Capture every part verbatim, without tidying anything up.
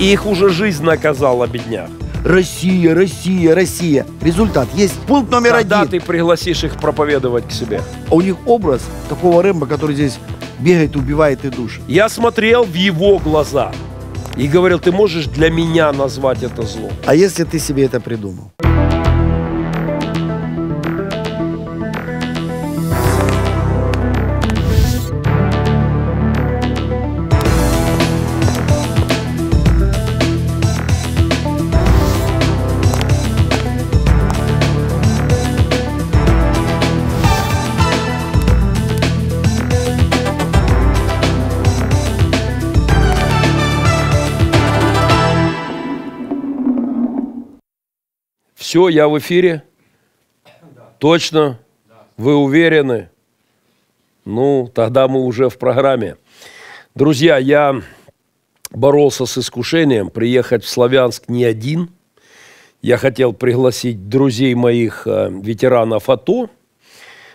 И их уже жизнь наказала, бедняк. Россия, Россия, Россия. Результат есть. Пункт номер один. Когда ты пригласишь их проповедовать к себе? А у них образ такого Рэмбо, который здесь бегает, убивает и душит. Я смотрел в его глаза и говорил, ты можешь для меня назвать это злом? А если ты себе это придумал? Все, я в эфире? Да. Точно? Да. Вы уверены? Ну, тогда мы уже в программе. Друзья, я боролся с искушением приехать в Славянск не один. Я хотел пригласить друзей моих ветеранов АТО,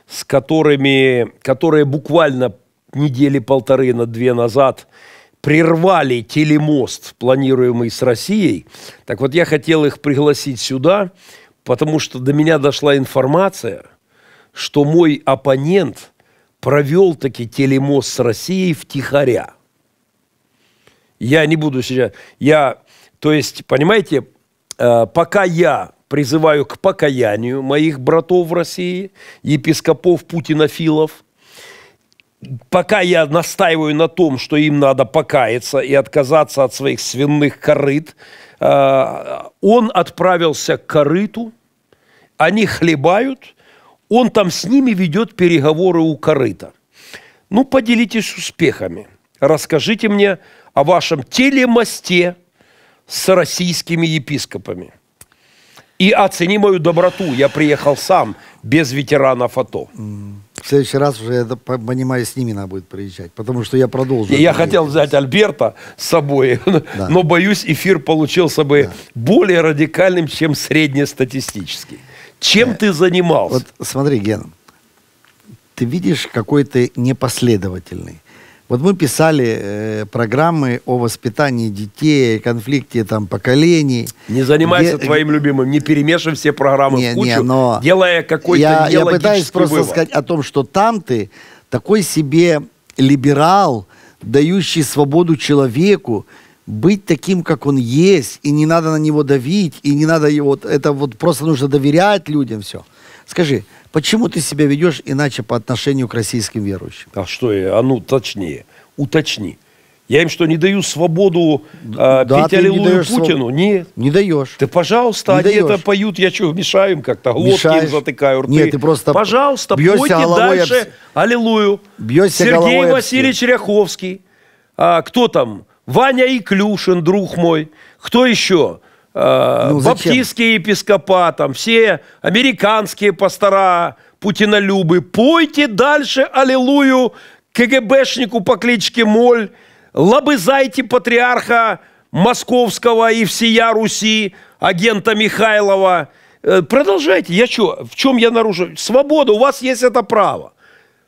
с которыми, которые буквально недели полторы на две назад прервали телемост, планируемый с Россией. Так вот, я хотел их пригласить сюда, потому что до меня дошла информация, что мой оппонент провел-таки телемост с Россией втихаря. Я не буду сейчас... Я, то есть, понимаете, пока я призываю к покаянию моих братов в России, епископов путинофилов, пока я настаиваю на том, что им надо покаяться и отказаться от своих свиных корыт, он отправился к корыту, они хлебают, он там с ними ведет переговоры у корыта. Ну, поделитесь успехами. Расскажите мне о вашем телемосте с российскими епископами. И оцени мою доброту. Я приехал сам, без ветеранов АТО. В следующий раз уже, я понимаю, с ними надо будет приезжать, потому что я продолжу. Я хотел взять Альберта с собой, да. Но, боюсь, эфир получился бы, да, более радикальным, чем среднестатистический. Чем э, ты занимался? Вот смотри, Ген, ты видишь, какой ты непоследовательный. Вот мы писали э, программы о воспитании детей, конфликте там поколений. Не занимайся где... твоим любимым, не перемешивай все программы не, в кучу, не, но делая какой-то я, я пытаюсь просто вывод. сказать о том, что там ты такой себе либерал, дающий свободу человеку быть таким, как он есть, и не надо на него давить, и не надо его... Это вот просто нужно доверять людям, все. Скажи, почему ты себя ведешь иначе по отношению к российским верующим? А что я? А ну, точнее. Уточни. Я им что, не даю свободу э, да, петь аллилуйю Путину? Своб... Нет. Не даешь. Ты, пожалуйста, не они даешь. Это поют, я что, мешаю им как-то? Глотки им затыкаю, рты. Нет, ты просто... Пожалуйста, пойте дальше об... аллилуйю. Бьешься Сергей Васильевич Ряховский. А, кто там? Ваня Иклюшин, друг мой. Кто еще? Ну, баптистские епископа, там, все американские пастора, путинолюбы. Пойте дальше аллилуйю КГБшнику по кличке Моль, лобызайте патриарха Московского и всея Руси, агента Михайлова. Продолжайте. Я что? В чем я нарушаю? Свобода, у вас есть это право.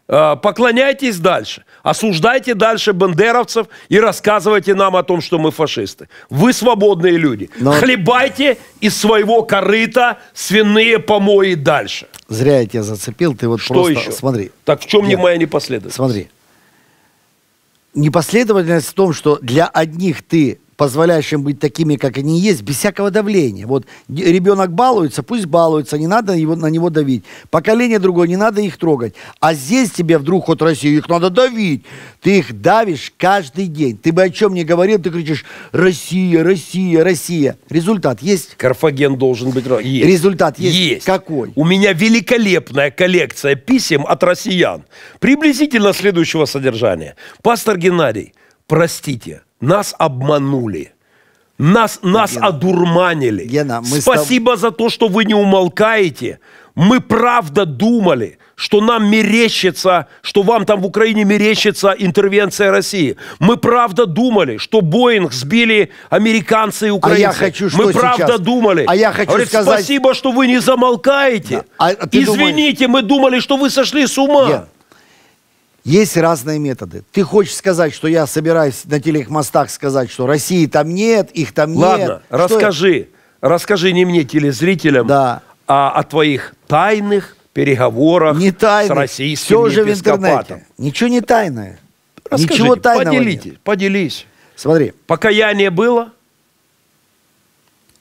Поклоняйтесь дальше, осуждайте дальше бандеровцев и рассказывайте нам о том, что мы фашисты. Вы свободные люди. Но... Хлебайте из своего корыта свиные помои дальше. Зря я тебя зацепил, ты вот что просто... Еще? Смотри. Так в чем Нет. не моя непоследовательность? Смотри. Непоследовательность в том, что для одних ты позволяешь им быть такими, как они есть, без всякого давления. Вот ребенок балуется, пусть балуется, не надо его, на него давить. Поколение другое, не надо их трогать. А здесь тебе вдруг от России их надо давить. Ты их давишь каждый день. Ты бы о чем ни говорил, ты кричишь «Россия, Россия, Россия». Результат есть? Карфаген должен быть. Есть. Результат есть? Есть. Какой? У меня великолепная коллекция писем от россиян. Приблизительно следующего содержания. «Пастор Геннадий, простите, нас обманули, нас, нас Гена, одурманили. Гена, Спасибо став... за то, что вы не умолкаете. Мы правда думали, что нам мерещится, что вам там в Украине мерещится интервенция России. Мы правда думали, что Боинг сбили американцы и украинцы. А я хочу, что Мы правда сейчас? думали. А я хочу Говорит, сказать... Спасибо, что вы не замолкаете. Да. А, а Извините, думаешь... мы думали, что вы сошли с ума. Гена. Есть разные методы. Ты хочешь сказать, что я собираюсь на телемостах сказать, что России там нет, их там Ладно, нет. Ладно, расскажи, расскажи не мне, телезрителям, да. а о твоих тайных переговорах не тайных. С российским епископатом. Ничего не тайное. Расскажите, Ничего тайного поделите, нет. Поделись. Смотри. Покаяние было?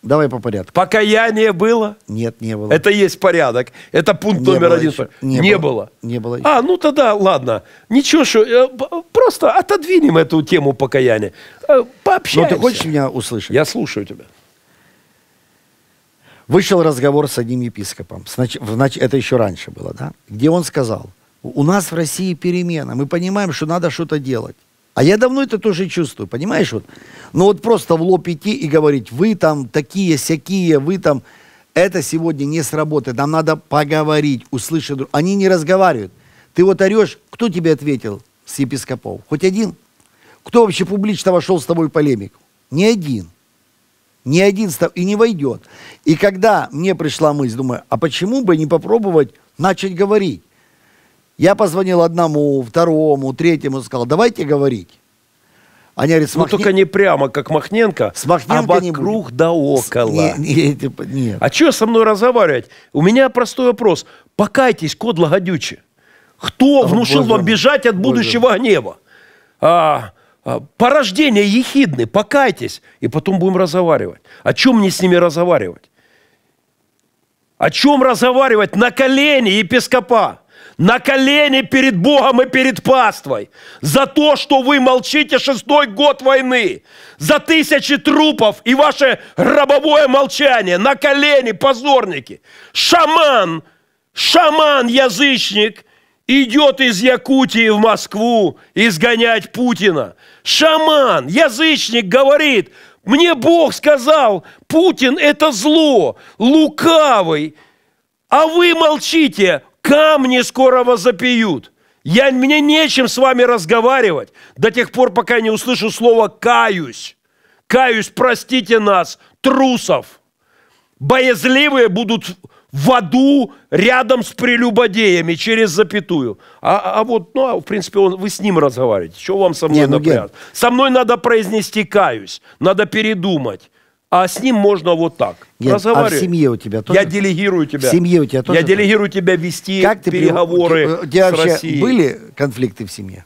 Давай по порядку. Покаяние было? Нет, не было. Это есть порядок. Это пункт не номер один. Не, не было. было. Не было. А, ну тогда, ладно. Ничего, что... Просто отодвинем эту тему покаяния. Пообщаемся. Но ты хочешь меня услышать? Я слушаю тебя. Вышел разговор с одним епископом. Это еще раньше было, да? Где он сказал, у нас в России перемена. Мы понимаем, что надо что-то делать. А я давно это тоже чувствую, понимаешь? Вот. Но вот просто в лоб идти и говорить, вы там такие-сякие, вы там... Это сегодня не сработает. Нам надо поговорить, услышать. Они не разговаривают. Ты вот орешь, кто тебе ответил с епископов? Хоть один? Кто вообще публично вошел с тобой в полемику? Ни один. Ни один и не войдет. И когда мне пришла мысль, думаю, а почему бы не попробовать начать говорить? Я позвонил одному, второму, третьему, сказал, давайте говорить. Они говорят, ну, Мохнен... только не прямо, как Мохненко, с Мохненко а вокруг да около. С... Нет, нет, нет. А что со мной разговаривать? У меня простой вопрос. Покайтесь, кодла гадючи. Кто а, внушил боже, вам бежать от будущего боже. гнева? А, а, порождения ехидны, покайтесь, и потом будем разговаривать. О чем мне с ними разговаривать? О чем разговаривать на колени епископа? На колени перед Богом и перед паствой. За то, что вы молчите шестой год войны. За тысячи трупов и ваше гробовое молчание. На колени, позорники. Шаман, шаман-язычник идет из Якутии в Москву изгонять Путина. Шаман, язычник говорит, мне Бог сказал, Путин это зло, лукавый. А вы молчите. Камни скоро вас запьют. Я, мне нечем с вами разговаривать до тех пор, пока не услышу слово «каюсь». «Каюсь, простите нас, трусов». Боязливые будут в аду рядом с прелюбодеями через запятую. А, а вот, ну, а, в принципе, он, вы с ним разговариваете. Чего вам со мной не, ну, напрягать? Я... Со мной надо произнести «каюсь», надо передумать. А с ним можно вот так. Нет, а в семье у тебя тоже? Я делегирую тебя. В семье у тебя тоже? Я делегирую так? тебя вести как ты переговоры при... у тебя с Россией. Были конфликты в семье?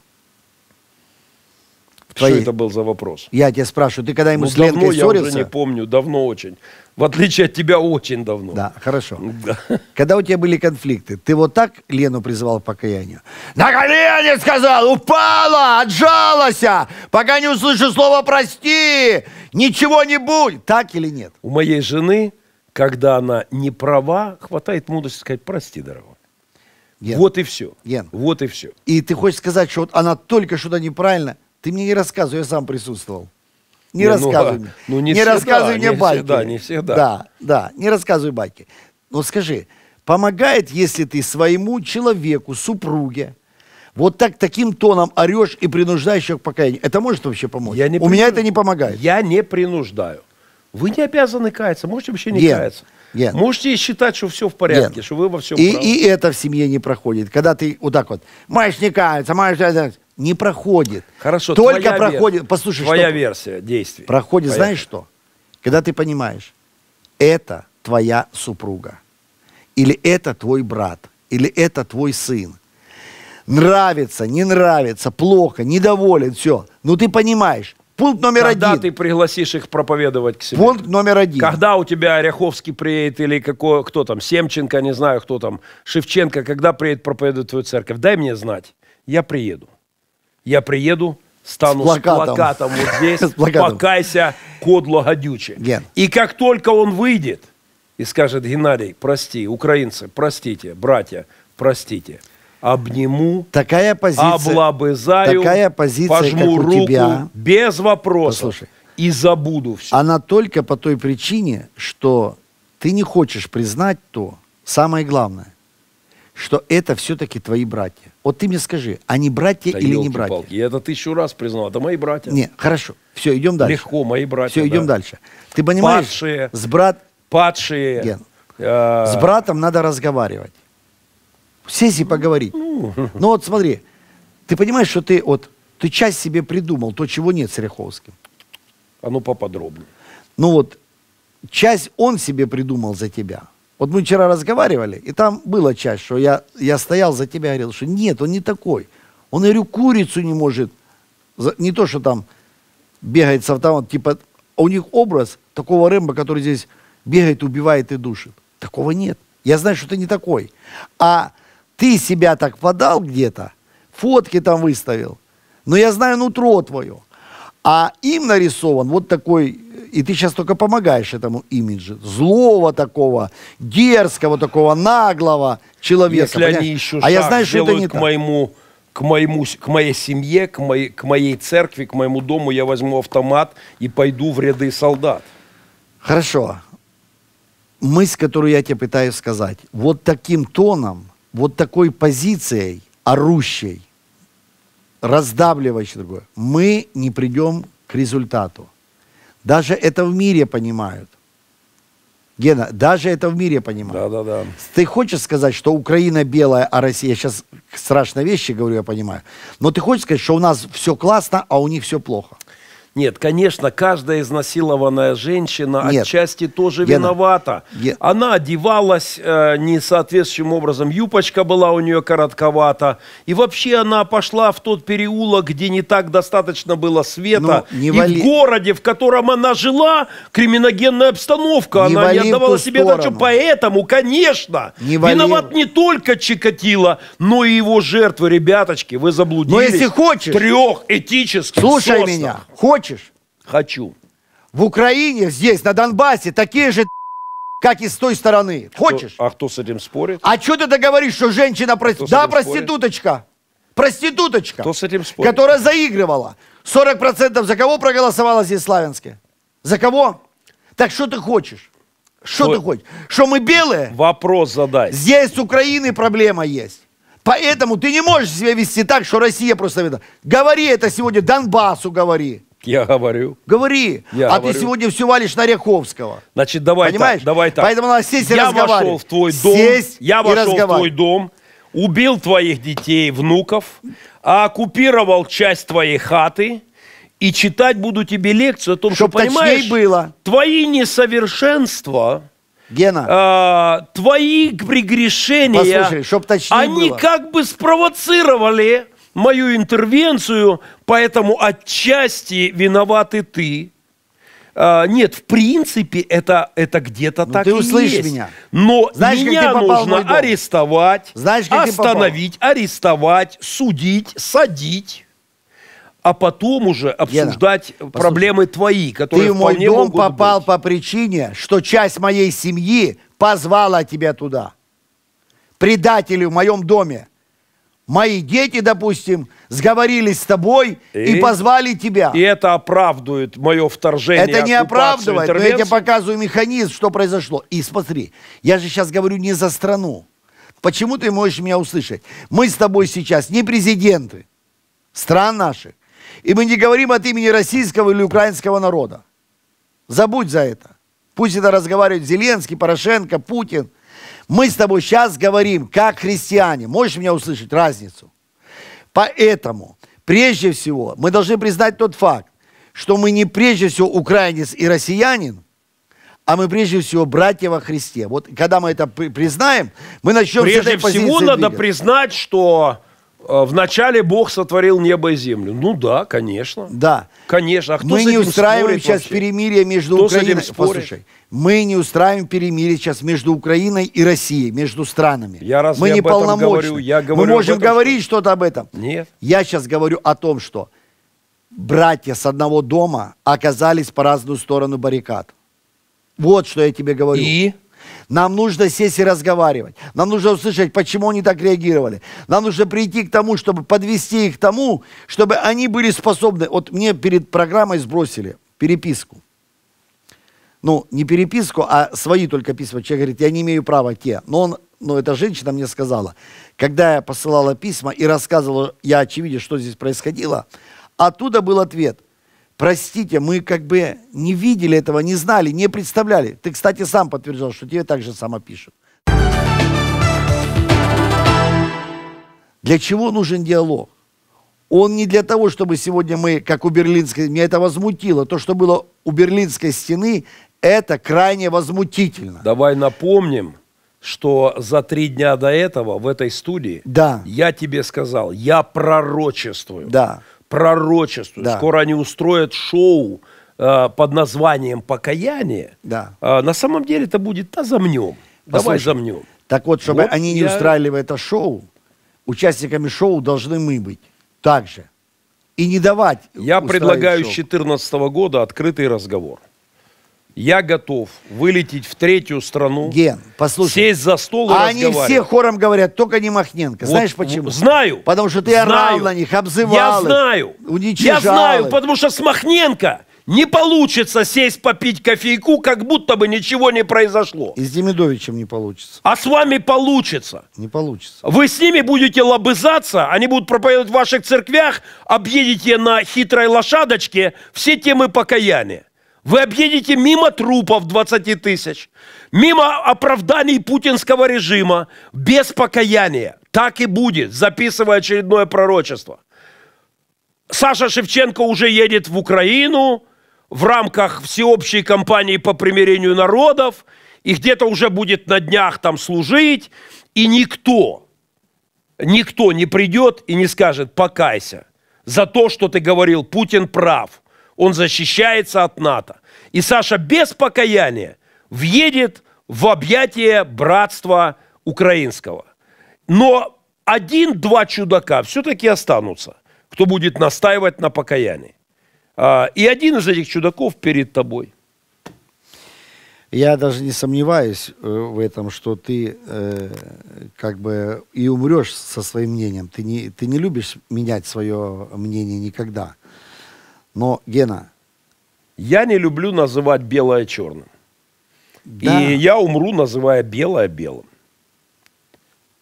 В Что твоей... это был за вопрос? Я тебя спрашиваю, ты когда-нибудь ну, с Ленкой давно, ссорился? Я уже не помню, давно очень. В отличие от тебя, очень давно. Да, хорошо. Да. Когда у тебя были конфликты, ты вот так Лену призывал к покаянию? На колени сказал, упала, отжалась, пока не услышу слово «прости», ничего не будет. Так или нет? У моей жены, когда она не права, хватает мудрости сказать «прости, дорогой». Ген. Вот и все. Ген. Вот и все. И ты хочешь сказать, что вот она только что-то неправильно? Ты мне не рассказывай, я сам присутствовал. Не, не рассказывай ну, мне. Ну, не не всегда, рассказывай мне не байки. Всегда, не всегда. Да, да, не рассказывай байки. Но скажи, помогает, если ты своему человеку, супруге, вот так таким тоном орешь и принуждаешь ее к покаянию? Это может вообще помочь? Я не У принуж... меня это не помогает. Я не принуждаю. Вы не обязаны каяться, можете вообще не Нет. каяться. Нет. Можете считать, что все в порядке, Нет. что вы во всем и, правы. И это в семье не проходит. Когда ты вот так вот, маешь не каяться, маешь не каяться. Не проходит. Хорошо, только проходит. Вер... Послушай, твоя что... версия действий. Проходит, твоя знаешь вер... что? Когда ты понимаешь, это твоя супруга, или это твой брат, или это твой сын. Нравится, не нравится, плохо, недоволен, все. Ну ты понимаешь. Пункт номер Когда один. Когда ты пригласишь их проповедовать к себе. Пункт номер один. Когда у тебя Ряховский приедет или какой, кто там, Семченко, не знаю кто там, Шевченко, когда приедет проповедовать твою церковь, дай мне знать, я приеду. Я приеду, стану с плакатом, с плакатом вот здесь, плакатом. Покайся, кодло гадюче. Ген. И как только он выйдет и скажет, Геннадий, прости, украинцы, простите, братья, простите, обниму, такая позиция, облобызаю, такая позиция, пожму руку, тебя, без вопросов, послушай, и забуду все. Она только по той причине, что ты не хочешь признать то, самое главное, что это все-таки твои братья. Вот ты мне скажи, они братья да или не братья? Палки. Я это тысячу раз признал, это мои братья. Нет, хорошо, все, идем дальше. Легко, мои братья. Все, идем да. дальше. Ты понимаешь, падшие, с, брат... падшие, Ген, э... с братом надо разговаривать. Сесть и поговорить. Ну, ну вот смотри, Ты понимаешь, что ты, вот, ты часть себе придумал, то, чего нет с Ряховским. А ну поподробнее. Ну вот, часть он себе придумал за тебя. Вот мы вчера разговаривали, и там была часть, что я, я стоял за тебя и говорил, что нет, он не такой. Он, я говорю, курицу не может. Не то, что там бегает с автоматом, типа, а у них образ такого Рэмбо, который здесь бегает, убивает и душит. Такого нет. Я знаю, что ты не такой. А ты себя так подал где-то, фотки там выставил. Но я знаю нутро твое. А им нарисован вот такой, и ты сейчас только помогаешь этому имиджу, злого такого, дерзкого такого, наглого человека. Если понимаешь? Они еще а шаг я знаю, что это не к моему... К, моему, к моей семье, к моей, к моей церкви, к моему дому я возьму автомат и пойду в ряды солдат. Хорошо. Мысль, которую я тебе пытаюсь сказать. Вот таким тоном, вот такой позицией, орущей, раздавливающей другое, мы не придем к результату. Даже это в мире понимают. Гена, даже это в мире понимают. Да, да, да. Ты хочешь сказать, что Украина белая, а Россия... Я сейчас страшные вещи говорю, я понимаю. Но ты хочешь сказать, что у нас все классно, а у них все плохо? Нет, конечно, каждая изнасилованная женщина Нет. отчасти тоже Гена. виновата. Гена. Она одевалась э, несоответствующим образом, юбочка была у нее коротковата. И вообще она пошла в тот переулок, где не так достаточно было света. Ну, не и вали... в городе, в котором она жила, криминогенная обстановка. Не она не отдавала себе отчет. Поэтому, конечно, не виноват вали... не только Чикатило, но и его жертвы. Ребяточки, вы заблудились. Но если хочешь... трех этических Слушай соснах. меня. Хочешь? Хочу. В Украине, здесь, на Донбассе, такие же, как и с той стороны. Хочешь? Кто, а кто с этим спорит? А что ты говоришь, что женщина... Прост... Да, проституточка. Спорит? Проституточка. Кто с этим спорит? Которая заигрывала. сорок процентов за кого проголосовало здесь в Славянске? За кого? Так что ты хочешь? Что Вы... ты хочешь? Что мы белые? Вопрос задай. Здесь с Украиной проблема есть. Поэтому ты не можешь себя вести так, что Россия просто... Говори это сегодня Донбассу, говори. Я говорю. Говори. Я а говорю. Ты сегодня все валишь на Ряховского. Значит, давай Понимаешь? так. Давай так. Поэтому надо сесть и я вошел в твой дом. Сесть я вошел в твой дом, убил твоих детей, внуков, оккупировал часть твоей хаты. И читать буду тебе лекцию о том, Чтоб что, понимаешь, было. твои несовершенства... Гена, а, твои прегрешения, чтоб точнее они было. как бы спровоцировали мою интервенцию, поэтому отчасти виноваты ты. А, нет, в принципе, это, это где-то так ты и услышишь есть. меня. Но Знаешь, меня нужно арестовать, Знаешь, остановить, арестовать, судить, садить. А потом уже обсуждать Гена, проблемы послушай, твои, которые ты в мой дом попал быть. по причине, что часть моей семьи позвала тебя туда. Предатели в моем доме. Мои дети, допустим, сговорились с тобой и, и позвали тебя. И это оправдывает мое вторжение. Это не оправдывает, но я тебе показываю механизм, что произошло. И смотри, я же сейчас говорю не за страну. Почему ты можешь меня услышать? Мы с тобой сейчас не президенты стран наших. И мы не говорим от имени российского или украинского народа. Забудь за это. Пусть это разговаривают Зеленский, Порошенко, Путин. Мы с тобой сейчас говорим, как христиане. Можешь меня услышать разницу? Поэтому, прежде всего, мы должны признать тот факт, что мы не прежде всего украинец и россиянин, а мы прежде всего братья во Христе. Вот когда мы это признаем, мы начнем прежде с этой позиции двигаться. Прежде всего надо признать, что... Вначале Бог сотворил небо и землю. Ну да, конечно. Да. Конечно. А кто мы не устраиваем сейчас вообще? перемирие между кто Украиной. Послушай, мы не устраиваем перемирие сейчас между Украиной и Россией, между странами. Я раз мы я не полномочны. Я говорю мы можем этом, говорить что-то что об этом. Нет. Я сейчас говорю о том, что братья с одного дома оказались по разную сторону баррикад. Вот что я тебе говорю. И? Нам нужно сесть и разговаривать. Нам нужно услышать, почему они так реагировали. Нам нужно прийти к тому, чтобы подвести их к тому, чтобы они были способны... Вот мне перед программой сбросили переписку. Ну, не переписку, а свои только письма. Человек говорит, я не имею права те. Но он, но эта женщина мне сказала, когда я посылала письма и рассказывала, я очевидно, что здесь происходило, оттуда был ответ. Простите, мы как бы не видели этого, не знали, не представляли. Ты, кстати, сам подтверждал, что тебе так же само пишут. Для чего нужен диалог? Он не для того, чтобы сегодня мы, как у Берлинской... Меня это возмутило. То, что было у Берлинской стены, это крайне возмутительно. Давай напомним, что за три дня до этого в этой студии, да, я тебе сказал, я пророчествую. Да. Пророчествую. Да. Скоро они устроят шоу э, под названием «Покаяние». Да. Э, на самом деле это будет, да, замнем. Да, давай слушай, замнем. Так вот, чтобы вот они я... не устраивали это шоу, участниками шоу должны мы быть. Также. И не давать. Я предлагаю с две тысячи четырнадцатого года открытый разговор. Я готов вылететь в третью страну, Ген, послушай, сесть за стол и а разговаривать. Они все хором говорят, только не Мохненко. Вот, знаешь почему? Знаю. Потому что ты знаю, орал на них, обзывал я их, знаю. Уничижал. Я знаю, их. Потому что с Мохненко не получится сесть попить кофейку, как будто бы ничего не произошло. И с Демидовичем не получится. А с вами получится. Не получится. Вы с ними будете лобызаться, они будут проповедовать в ваших церквях, объедете на хитрой лошадочке все темы покаяния. Вы объедете мимо трупов двадцати тысяч, мимо оправданий путинского режима, без покаяния. Так и будет, записывая очередное пророчество. Саша Шевченко уже едет в Украину в рамках всеобщей кампании по примирению народов, и где-то уже будет на днях там служить, и никто, никто не придет и не скажет «покайся» за то, что ты говорил, Путин прав, он защищается от НАТО. И Саша без покаяния въедет в объятия братства украинского. Но один-два чудака все-таки останутся, кто будет настаивать на покаянии. И один из этих чудаков перед тобой. Я даже не сомневаюсь в этом, что ты э, как бы и умрешь со своим мнением. Ты не, ты не любишь менять свое мнение никогда. Но, Гена... Я не люблю называть белое черным. Да. И я умру, называя белое белым.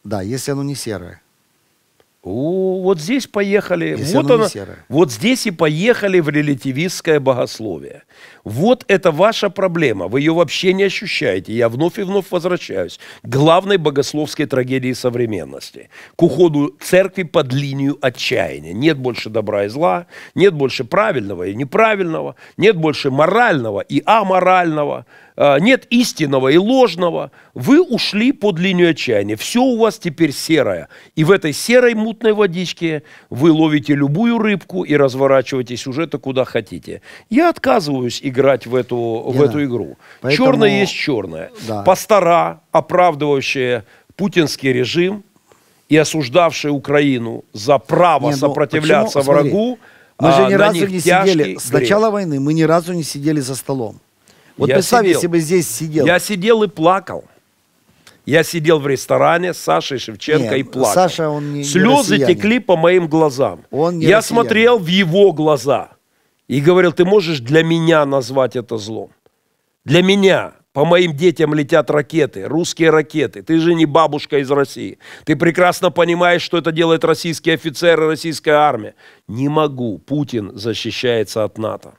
Да, если оно не серое. О, вот здесь поехали, вот, она, вот здесь и поехали в релятивистское богословие. Вот это ваша проблема, вы ее вообще не ощущаете. Я вновь и вновь возвращаюсь к главной богословской трагедии современности, к уходу церкви под линию отчаяния. Нет больше добра и зла, нет больше правильного и неправильного, нет больше морального и аморального, нет истинного и ложного. Вы ушли под линию отчаяния. Все у вас теперь серое. И в этой серой мутной водичке вы ловите любую рыбку и разворачиваетесь уже-то куда хотите. Я отказываюсь играть в эту, в эту игру. Поэтому... Черное есть черное. Да. Пастора, оправдывающие путинский режим и осуждавшие Украину за право не, сопротивляться почему? врагу, мы же ни разу не сидели. С начала войны мы ни разу не сидели за столом. Вот представь, если бы здесь сидел. Я сидел и плакал. Я сидел в ресторане с Сашей Шевченко не, и плакал. Саша, он не, Слезы не текли по моим глазам. Он не я россиянин. смотрел в его глаза и говорил, ты можешь для меня назвать это злом? Для меня. По моим детям летят ракеты, русские ракеты. Ты же не бабушка из России. Ты прекрасно понимаешь, что это делают российские офицеры, российская армия. Не могу. Путин защищается от НАТО.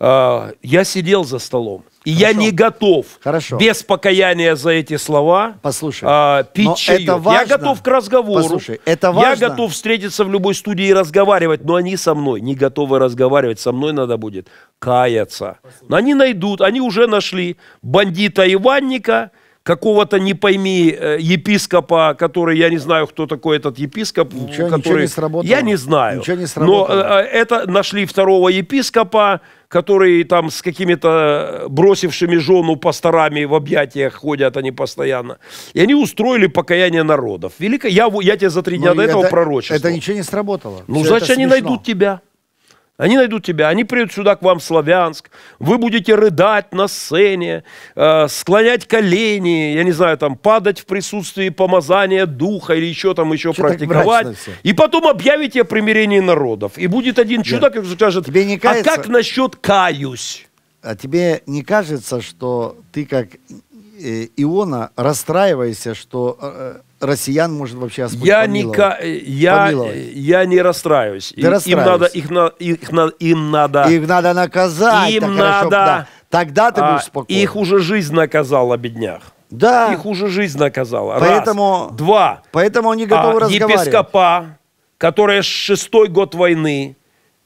Я сидел за столом, и Хорошо. я не готов Хорошо. без покаяния за эти слова Послушай, а, пить чай. Я готов к разговору. Послушай, это важно. Я готов встретиться в любой студии и разговаривать, но они со мной не готовы разговаривать. Со мной надо будет каяться. Послушай. Они найдут, они уже нашли бандита Иванника, какого-то, не пойми, епископа, который, я не знаю, кто такой этот епископ. Ничего, который, ничего не сработало. Я не знаю. Ничего не сработало. Но это нашли второго епископа, который там с какими-то бросившими жену пасторами в объятиях ходят они постоянно. И они устроили покаяние народов. Велико... Я, я тебе за три дня Но до этого это, пророчествовал. Это ничего не сработало. Ну, Все значит, они смешно. найдут тебя. Они найдут тебя, они приедут сюда к вам в Славянск, вы будете рыдать на сцене, э, склонять колени, я не знаю, там, падать в присутствии помазания духа или еще там еще Что практиковать. И потом объявите о примирении народов. И будет один чудак, который скажет, тебе не кажется, а как насчет каюсь? А тебе не кажется, что ты как э, Иона расстраиваешься, что... Э, россиян может вообще Господь я помиловать. Не, я, я не расстраиваюсь. Им, им, надо, их, их, им, надо, их надо наказать. Им так надо, хорошо, да. Тогда ты а, будешь спокоен. Их уже жизнь наказала, беднях. Да. Их уже жизнь наказала. Поэтому, Раз. Два. Поэтому они готовы а, разговаривать. Епископа, которые шестой год войны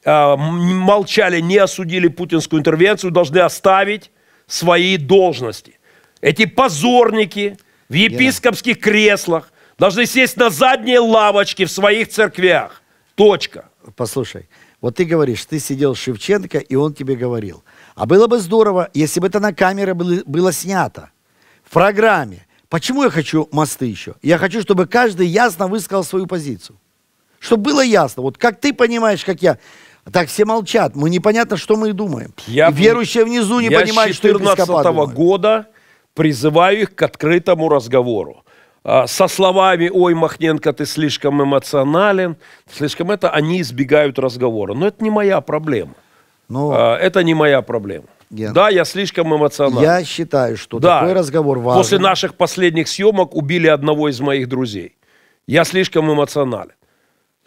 э, молчали, не осудили путинскую интервенцию, должны оставить свои должности. Эти позорники в епископских креслах должны сесть на задние лавочки в своих церквях. Точка. Послушай, вот ты говоришь, ты сидел с Шевченко, и он тебе говорил. А было бы здорово, если бы это на камеры было, было снято. В программе. Почему я хочу мосты еще? Я хочу, чтобы каждый ясно высказал свою позицию. Чтобы было ясно. Вот как ты понимаешь, как я. Так все молчат. Мы непонятно, что мы думаем. Я, верующие внизу не понимают, что епископа думает. Я с две тысячи четырнадцатого года призываю их к открытому разговору. Со словами «Ой, Мохненко, ты слишком эмоционален», слишком это, они избегают разговора. Но это не моя проблема. Но... Это не моя проблема. Ген. Да, я слишком эмоционален. Я считаю, что да. такой разговор важен. После наших последних съемок убили одного из моих друзей. Я слишком эмоционален.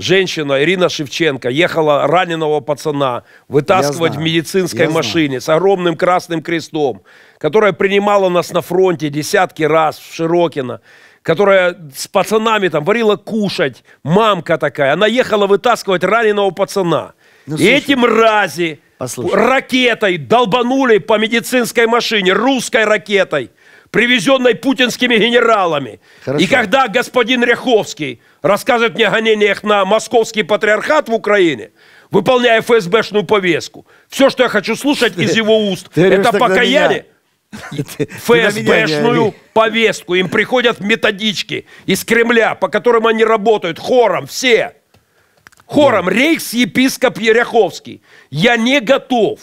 Женщина Ирина Шевченко ехала раненого пацана вытаскивать в медицинской я машине знаю. С огромным красным крестом, которая принимала нас на фронте десятки раз в Широкино, которая с пацанами там варила кушать, мамка такая. Она ехала вытаскивать раненого пацана. Ну, и эти мрази Послушай. ракетой долбанули по медицинской машине, русской ракетой, привезенной путинскими генералами. Хорошо. И когда господин Ряховский рассказывает мне о гонениях на Московский патриархат в Украине, выполняя ФСБшную повестку, все, что я хочу слушать из его уст, это покаяние, ФСБшную повестку. Им приходят методички из Кремля, по которым они работают, хором, все. Хором, да. рейхс-епископ Ряховский. Я не готов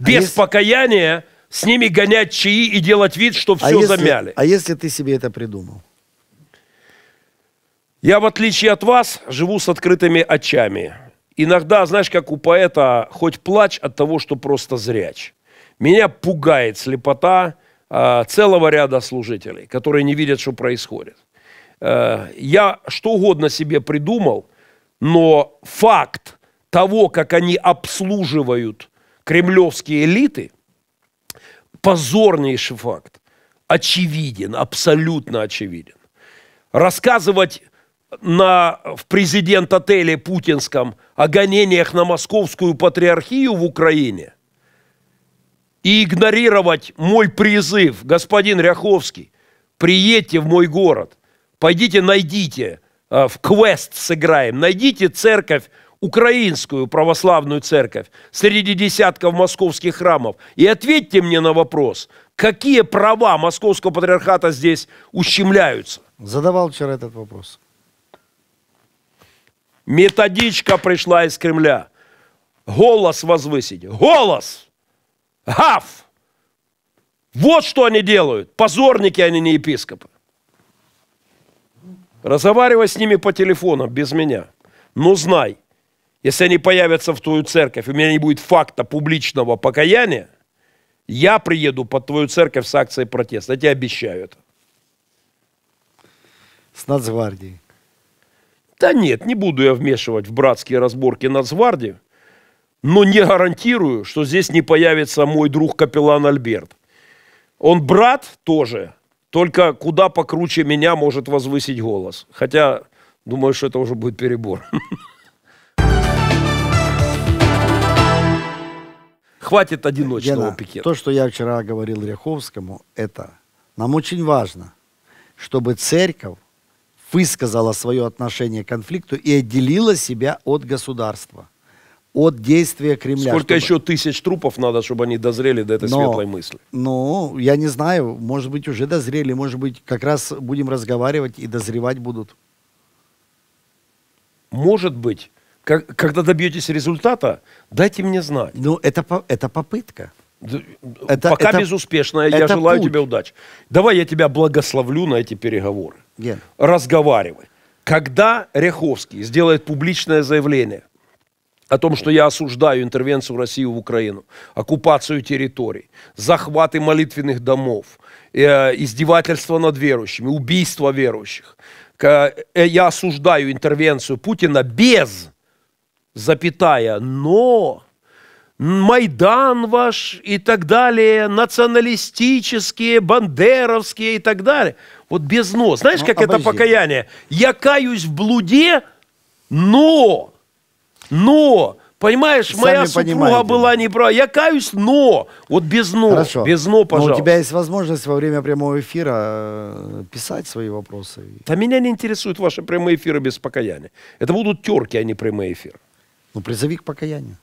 без а если... покаяния с ними гонять чаи и делать вид, что все а если... замяли. А если ты себе это придумал? Я, в отличие от вас, живу с открытыми очами. Иногда, знаешь, как у поэта, хоть плачь от того, что просто зряч. Меня пугает слепота э, целого ряда служителей, которые не видят, что происходит. Э, я что угодно себе придумал, но факт того, как они обслуживают кремлевские элиты, позорнейший факт, очевиден, абсолютно очевиден. Рассказывать на, в президент-отеле путинском о гонениях на московскую патриархию в Украине и игнорировать мой призыв, господин Ряховский, приедьте в мой город, пойдите, найдите, в квест сыграем. Найдите церковь, украинскую православную церковь, среди десятков московских храмов. И ответьте мне на вопрос, какие права Московского патриархата здесь ущемляются? Задавал вчера этот вопрос. Методичка пришла из Кремля. Голос возвысить. Голос! Гав! Вот что они делают. Позорники они, не епископы. Разговаривай с ними по телефону, без меня. Но знай, если они появятся в твою церковь, и у меня не будет факта публичного покаяния, я приеду под твою церковь с акцией протеста. Я тебе обещаю это. С Нацгвардией. Да нет, не буду я вмешивать в братские разборки Нацгвардии, но не гарантирую, что здесь не появится мой друг Капеллан Альберт. Он брат тоже. Только куда покруче меня может возвысить голос. Хотя, думаю, что это уже будет перебор. Хватит одиночного пикета. То, что я вчера говорил Ряховскому, это нам очень важно, чтобы церковь высказала свое отношение к конфликту и отделила себя от государства, от действия Кремля. Сколько чтобы... еще тысяч трупов надо, чтобы они дозрели до этой но, светлой мысли? Ну, я не знаю, может быть, уже дозрели, может быть, как раз будем разговаривать и дозревать будут. Может быть. Как, когда добьетесь результата, дайте мне знать. Ну, это, это попытка. Это, Пока это, безуспешная, это я желаю путь. тебе удачи. Давай я тебя благословлю на эти переговоры. Ген. Разговаривай. Когда Ряховский сделает публичное заявление о том, что я осуждаю интервенцию России в Украину, оккупацию территорий, захваты молитвенных домов, э, издевательство над верующими, убийство верующих. К, э, я осуждаю интервенцию Путина без, запятая, но Майдан ваш и так далее, националистические, бандеровские и так далее. Вот без но. Знаешь, ну, как обожди. это покаяние? Я каюсь в блуде, Но, но, понимаешь, сами моя супруга понимаете. Была неправа. Я каюсь, но, вот без но, Хорошо. без но, пожалуйста. Но у тебя есть возможность во время прямого эфира писать свои вопросы. Да меня не интересуют ваши прямые эфиры без покаяния. Это будут терки, а не прямые эфиры. Ну, призови к покаянию.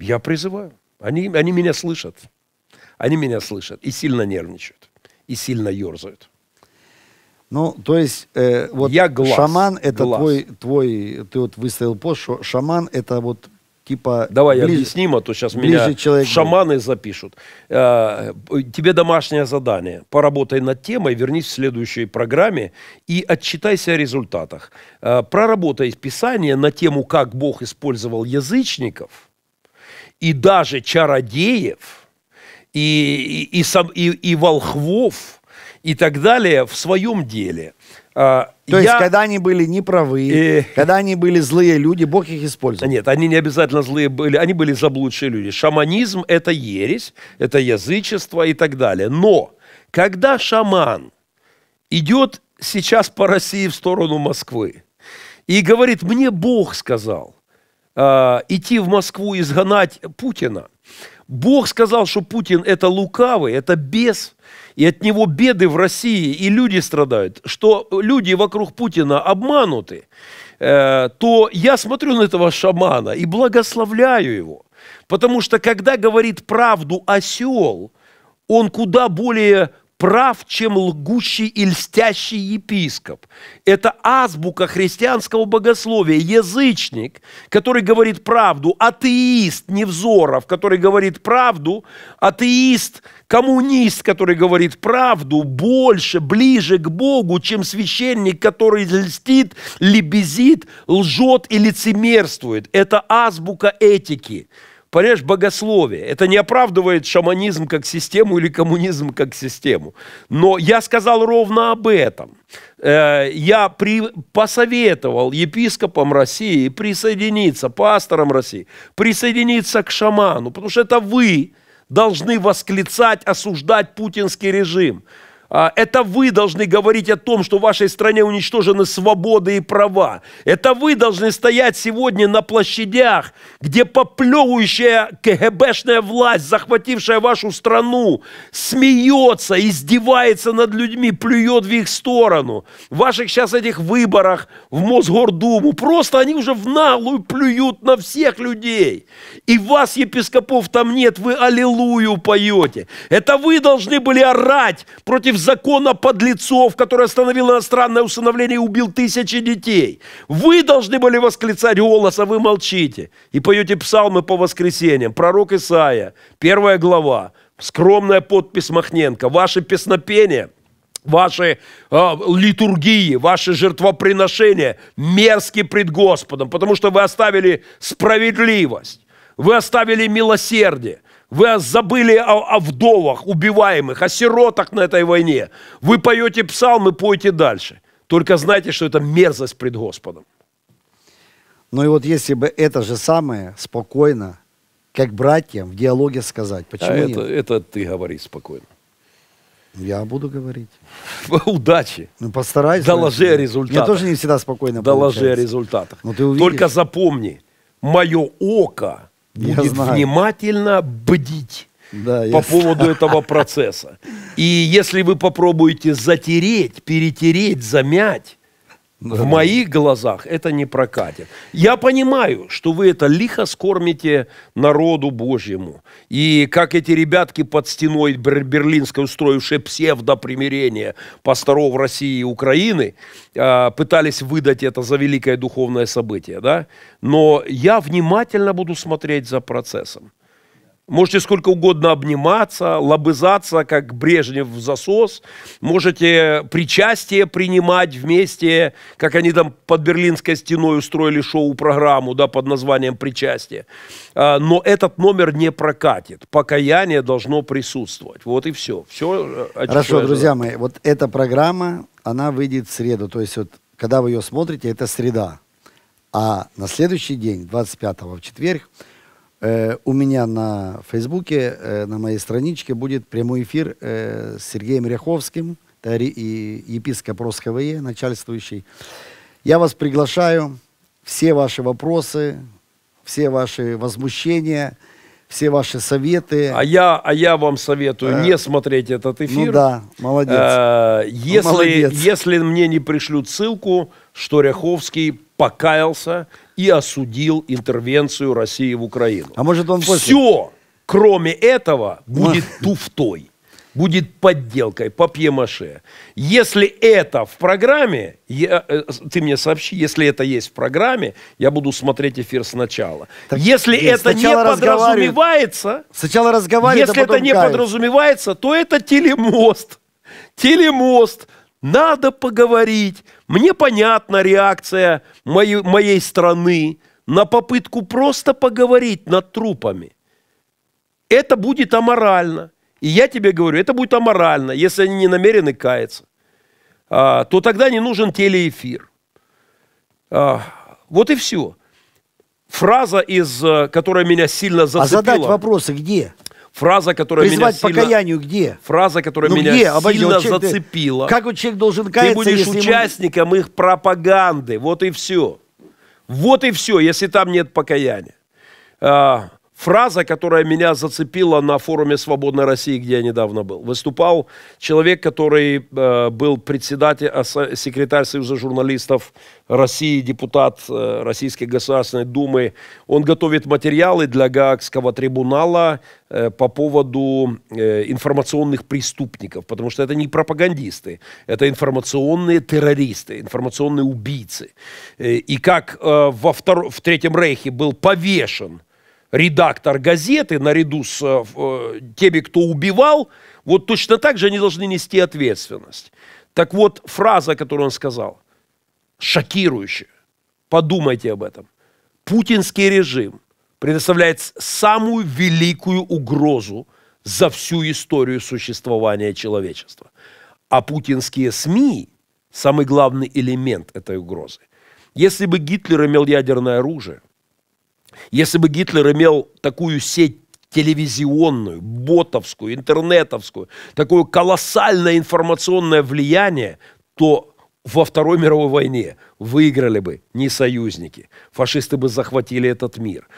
Я призываю. Они, они меня слышат. Они меня слышат и сильно нервничают, и сильно ерзают. Ну, то есть, э, вот я глаз, шаман, это глаз. твой, твой, ты вот выставил пост, что шаман, это вот типа... Давай ближе, объясним, а то сейчас меня шаманы будет. запишут. Э, тебе домашнее задание. Поработай над темой, вернись в следующей программе и отчитайся о результатах. Э, проработай писание на тему, как Бог использовал язычников и даже чародеев, и, и, и, сам, и, и волхвов, и так далее в своем деле. То Я... есть, когда они были неправы, э... когда они были злые люди, Бог их использовал. Нет, они не обязательно злые были, они были заблудшие люди. Шаманизм – это ересь, это язычество и так далее. Но когда шаман идет сейчас по России в сторону Москвы и говорит, мне Бог сказал э, идти в Москву и изгнать Путина, Бог сказал, что Путин – это лукавый, это бес, и от него беды в России, и люди страдают, что люди вокруг Путина обмануты, э, то я смотрю на этого шамана и благословляю его. Потому что, когда говорит правду осел, он куда более прав, чем лгущий и льстящий епископ. Это азбука христианского богословия. Язычник, который говорит правду, атеист Невзоров, который говорит правду, атеист коммунист, который говорит правду, больше, ближе к Богу, чем священник, который льстит, лебезит, лжет и лицемерствует. Это азбука этики. Понимаешь, богословие. Это не оправдывает шаманизм как систему или коммунизм как систему. Но я сказал ровно об этом. Я при... посоветовал епископам России присоединиться, пасторам России, присоединиться к шаману, потому что это вы должны восклицать, осуждать путинский режим. Это вы должны говорить о том, что в вашей стране уничтожены свободы и права. Это вы должны стоять сегодня на площадях, где поплевывающая КГБшная власть, захватившая вашу страну, смеется, издевается над людьми, плюет в их сторону. В ваших сейчас этих выборах в Мосгордуму просто они уже в наглую плюют на всех людей. И вас, епископов, там нет, вы аллилую поете. Это вы должны были орать против закона подлецов, который остановил иностранное усыновление и убил тысячи детей. Вы должны были восклицать голос, а вы молчите. И поете псалмы по воскресеньям. Пророк Исаия, первая глава, скромная подпись Мохненко. Ваши песнопения, ваши э, литургии, ваши жертвоприношения мерзки пред Господом, потому что вы оставили справедливость, вы оставили милосердие. Вы забыли о, о вдовах, убиваемых, о сиротах на этой войне. Вы поете псалмы, пойте дальше. Только знайте, что это мерзость пред Господом. Ну и вот если бы это же самое спокойно, как братьям, в диалоге сказать. Почему а это, это ты говори спокойно. Я буду говорить. Удачи. Ну постарайся. Доложи о результатах. Я тоже не всегда спокойно получается. Доложи о результатах. Но ты увидишь. Только запомни, мое око... будет внимательно бдить да, по поводу знаю. этого процесса. И если вы попробуете затереть, перетереть, замять, да, в да. моих глазах это не прокатит. Я понимаю, что вы это лихо скормите народу Божьему. И как эти ребятки под стеной берлинской, устроившие псевдопримирение пасторов России и Украины, пытались выдать это за великое духовное событие, да? Но я внимательно буду смотреть за процессом. Можете сколько угодно обниматься, лобызаться, как Брежнев в засос. Можете причастие принимать вместе, как они там под Берлинской стеной устроили шоу-программу, да, под названием «Причастие». Но этот номер не прокатит. Покаяние должно присутствовать. Вот и все. Все Хорошо, друзья мои, вот эта программа, она выйдет в среду. То есть, вот, когда вы ее смотрите, это среда. А на следующий день, двадцать пятого, в четверг, Э, у меня на Фейсбуке, э, на моей страничке будет прямой эфир э, с Сергеем Ряховским, и епископ Росхве, начальствующий. Я вас приглашаю все ваши вопросы, все ваши возмущения, все ваши советы. А я, а я вам советую а, не смотреть этот эфир. Ну да, молодец. А, если, ну, молодец. Если мне не пришлют ссылку, что Ряховский покаялся и осудил интервенцию России в Украину. А может он после? Все, кроме этого, будет туфтой, будет подделкой, папье-маше. Если это в программе, я, ты мне сообщи, если это есть в программе, я буду смотреть эфир сначала. Так, если нет, это не подразумевается, сначала разговаривает, если а это не каешь. подразумевается, то это телемост. Телемост. Надо поговорить. Мне понятна реакция моей, моей страны на попытку просто поговорить над трупами. Это будет аморально. И я тебе говорю, это будет аморально, если они не намерены каяться. А, то тогда не нужен телеэфир. А, вот и все. Фраза, из, которая меня сильно зацепила. А задать вопросы где? Фраза, которая Призвать меня сильно... покаянию где? Фраза, которая ну, меня где? сильно Обойдем, зацепила. Ты... Как вот человек должен каяться, Ты будешь если участником ему... их пропаганды. Вот и все. Вот и все, если там нет покаяния. А, фраза, которая меня зацепила на форуме «Свободной России», где я недавно был. Выступал человек, который э, был председатель, секретарь Союза журналистов России, депутат э, Российской Государственной Думы. Он готовит материалы для Гаагского трибунала э, по поводу э, информационных преступников, потому что это не пропагандисты, это информационные террористы, информационные убийцы. Э, и как э, во втор... в Третьем Рейхе был повешен редактор газеты наряду с э, теми, кто убивал, вот точно так же они должны нести ответственность. Так вот, фраза, которую он сказал, шокирующая. Подумайте об этом. Путинский режим предоставляет самую великую угрозу за всю историю существования человечества. А путинские СМИ – самый главный элемент этой угрозы. Если бы Гитлер имел ядерное оружие, если бы Гитлер имел такую сеть телевизионную, ботовскую, интернетовскую, такое колоссальное информационное влияние, то во Второй мировой войне выиграли бы не союзники. Фашисты бы захватили этот мир.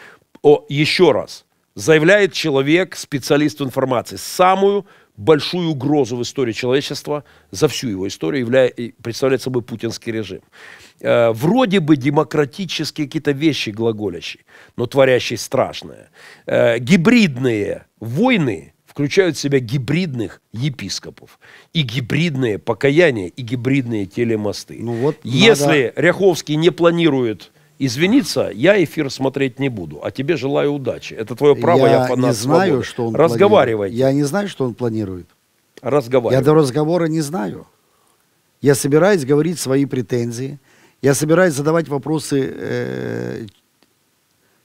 О, еще раз, заявляет человек, специалист в информации, самую большую угрозу в истории человечества за всю его историю являет, представляет собой путинский режим. Э, вроде бы демократические какие-то вещи глаголящие, но творящие страшное. Э, гибридные войны включают в себя гибридных епископов, и гибридные покаяния, и гибридные телемосты. Ну вот, Если надо... Ряховский не планирует извиниться, я эфир смотреть не буду. А тебе желаю удачи. Это твое право, я, я по нас свободен. Разговаривайте. Я не знаю, что он планирует. Разговаривай. Я до разговора не знаю. Я собираюсь говорить свои претензии. Я собираюсь задавать вопросы э,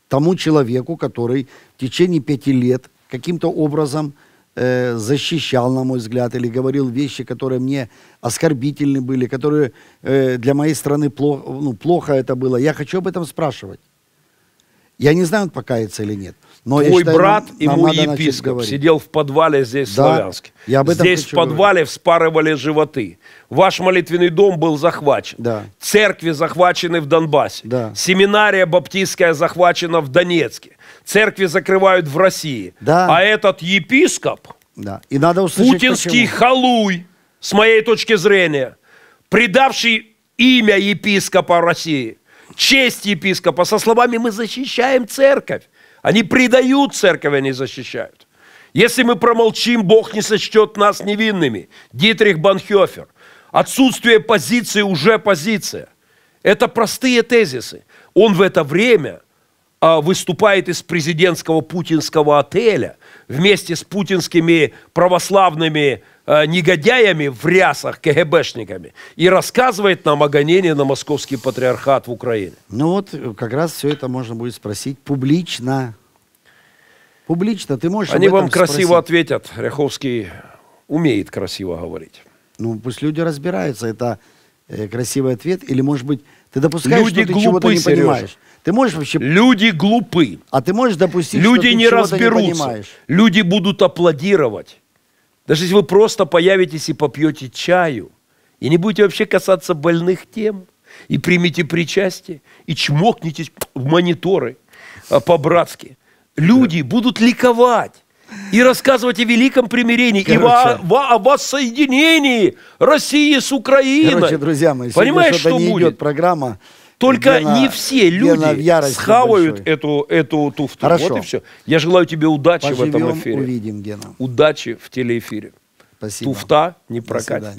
тому человеку, который в течение пяти лет каким-то образом э, защищал, на мой взгляд, или говорил вещи, которые мне оскорбительны были, которые э, для моей страны плохо, ну, плохо это было. Я хочу об этом спрашивать. Я не знаю, он покается или нет. Но Твой я считаю, брат, нам, нам ему епископ, сидел в подвале здесь, да, в Славянске. Я об этом здесь в подвале говорить. Вспарывали животы. Ваш молитвенный дом был захвачен. Да. Церкви захвачены в Донбассе. Да. Семинария баптистская захвачена в Донецке. Церкви закрывают в России. Да. А этот епископ, да. И надо услышать, путинский почему. халуй, с моей точки зрения, предавший имя епископа России, честь епископа, со словами «мы защищаем церковь». Они предают церковь, они защищают. Если мы промолчим, Бог не сочтет нас невинными. Дитрих Бонхёффер. Отсутствие позиции уже позиция. Это простые тезисы. Он в это время а, выступает из президентского путинского отеля вместе с путинскими православными а, негодяями в рясах, КГБшниками, и рассказывает нам о гонении на Московский патриархат в Украине. Ну вот как раз все это можно будет спросить публично. Публично ты можешь Они вам красиво спросить. ответят. Ряховский умеет красиво говорить. Ну, пусть люди разбираются, это э, красивый ответ. Или, может быть, ты допускаешь, люди что ты чего-то не Сережа. понимаешь. Ты можешь вообще... Люди глупы. А ты можешь допустить, люди что ты не разберутся. Не понимаешь. Люди будут аплодировать. Даже если вы просто появитесь и попьете чаю, и не будете вообще касаться больных тем, и примите причастие, и чмокнитесь в мониторы по-братски. Люди да. будут ликовать и рассказывать о великом примирении, короче, и о воссоединении России с Украиной. Короче, друзья мои, понимаешь, что не будет? Идет программа. Только Гена, не все люди схавают эту, эту туфту. Хорошо. Вот и все. Я желаю тебе удачи. Поживем, в этом эфире. Увидим, Гена. Удачи в телеэфире. Спасибо. Туфта не прокатит.